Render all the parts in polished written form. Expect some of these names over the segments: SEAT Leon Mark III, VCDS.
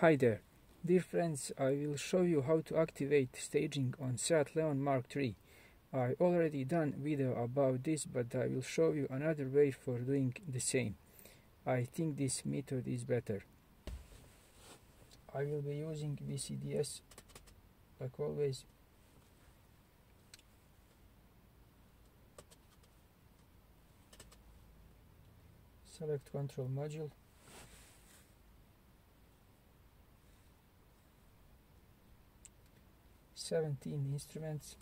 Hi there, dear friends, I will show you how to activate staging on SEAT Leon Mark III. I already done video about this, but I will show you another way for doing the same. I think this method is better. I will be using VCDS like always. Select control module. Seventeen instruments,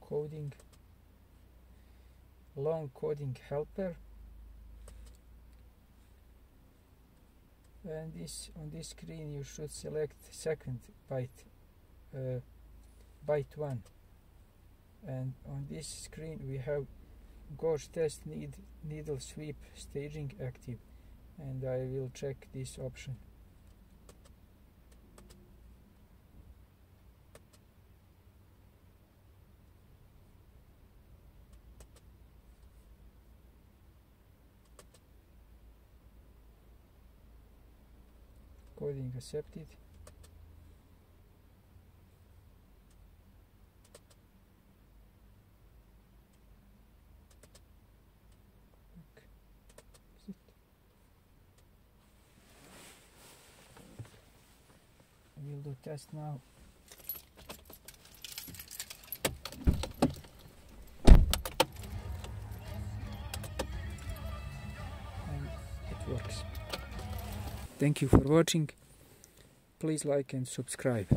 coding, long coding helper, and on this screen you should select second byte, byte 1. And on this screen we have gauge test needle sweep staging active, and I will check this option. Coding accepted. We'll do test now. And it works. Thank you for watching. Please like and subscribe.